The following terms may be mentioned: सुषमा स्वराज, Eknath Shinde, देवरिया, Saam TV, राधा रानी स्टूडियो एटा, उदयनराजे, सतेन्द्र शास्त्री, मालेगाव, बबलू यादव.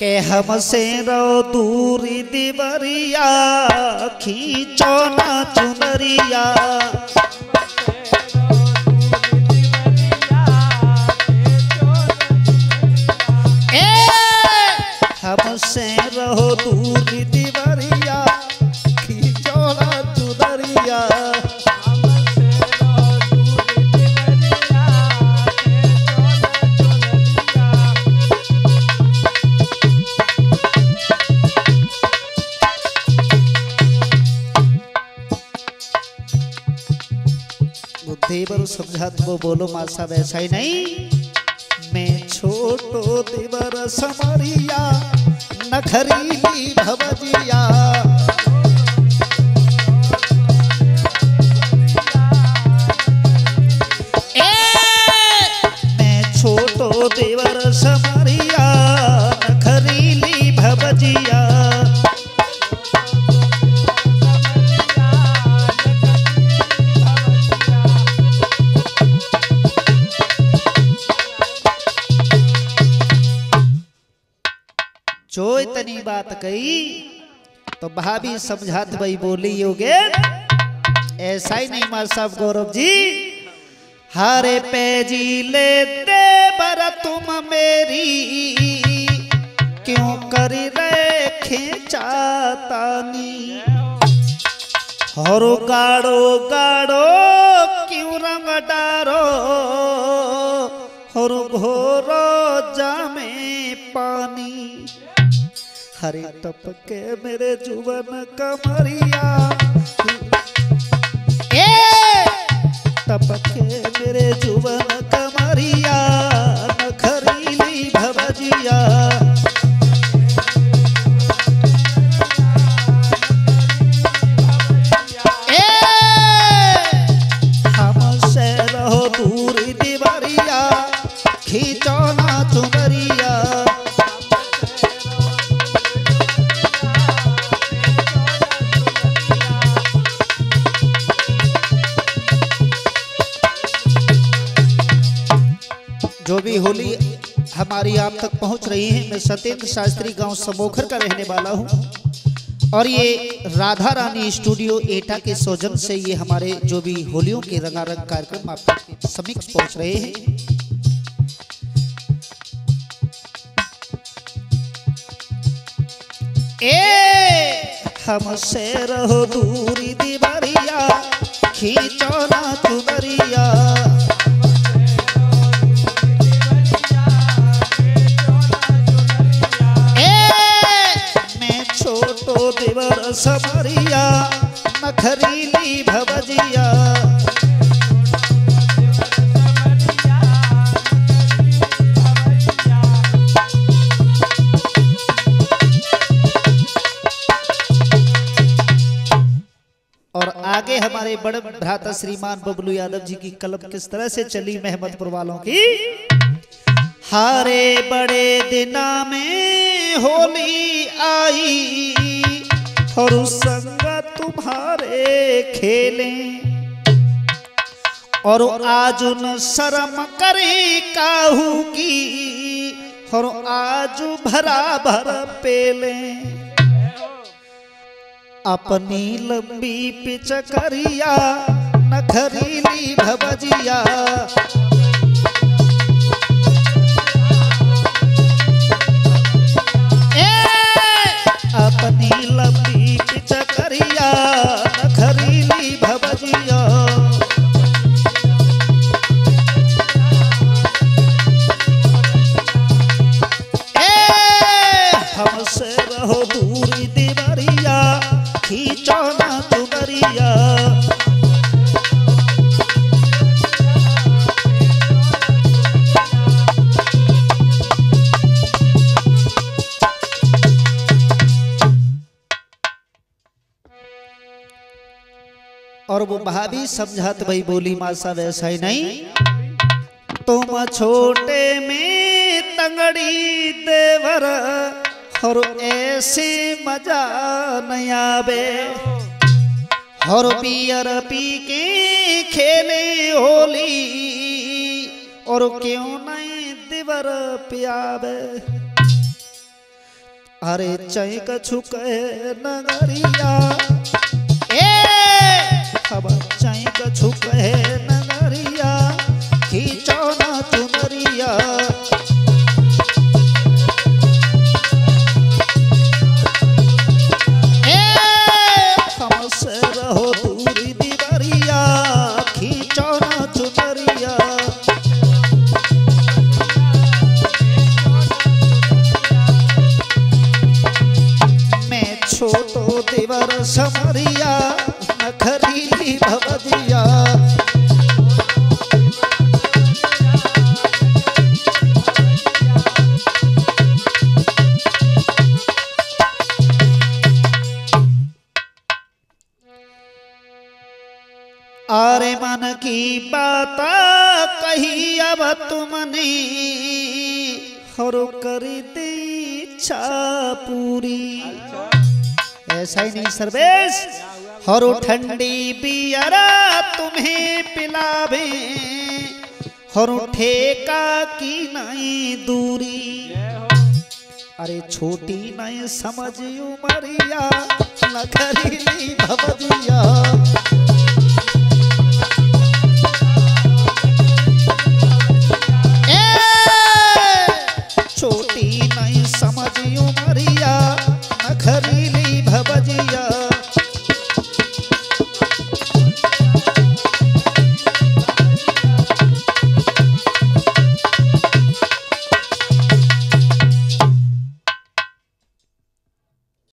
के हमसे रो दूरी देवरिया खींचो ना चुनरिया हमसे रहो दूरी देवरिया खींचो ना चुनरिया देवर समझा तो बोलो माँ साहब ऐसा ही नहीं। मैं छोटो देवर समरिया नखरी ही भवजिया मैं छोटो देवर समरिया नखरी ली भवजिया जो इतनी बात कही तो भाभी समझात भाई बोली योगे ऐसा ही नहीं मां साहब गौरव जी। हरे पैजी लेते बर तुम मेरी क्यों करी रे खेचातानी हरो गाड़ो गाड़ो क्यों रंग डारो हरो घोरो जामे पानी हरे टपके मेरे जुवन कमरिया टपके मेरे जुवन कमरिया खरीली भवजिया हमसे रहो दूरी देवरिया खींचो ना चुनरिया भी होली हमारी आप तक पहुंच रही है। मैं सतेन्द्र शास्त्री गांव समोखर का रहने वाला हूं और ये राधा रानी स्टूडियो एटा के सौजन से ये हमारे जो भी होलियों के रंगारंग कार्यक्रम आप तक समीक्ष पहुंच रहे हैं। हमसे रहो दूरी देवरिया खींचो ना चुनरिया देवर समरिया नखरीली भवजिया और आगे हमारे बड़े भ्राता श्रीमान बबलू यादव जी की कलम किस तरह से चली मेहमदपुर वालों की। हरे बड़े दिना में होली आई और संग तुम्हारे खेलें और आजुन शर्म करे काहू की और आजू भरा भर पेले अपनी लंबी पिचकरिया नखरीली भवजिया अपनी लंबी चकरिया खरीली भवजिया हमसे रहो दूरी देवरिया खींचो ना चुनरिया और वो भाभी समझात भाई बोली माँ साहब ऐसा ही नहीं। तुम छोटे में तंगड़ी देवर और ऐसे मजा नहीं आवे और पियर पी के खेले होली और क्यों नहीं देवर पियावे अरे चैक छुक नगरिया खबर चैक छुक नगरिया खींचो ना चुनरिया हमसे रहो दूरी दीवारिया खींचो ना चुनरिया छोटो देवर समरिया नखरीली भवदिया अरे मन की बात कही अब तुमने हरो कर दी इच्छा पूरी। ऐसा ही नहीं सर्वेश हर ठंडी पियरा तुम्हें पिलावे हर ठेका की नहीं दूरी। अरे छोटी नहीं समझ उमरिया नखरीली भवदिया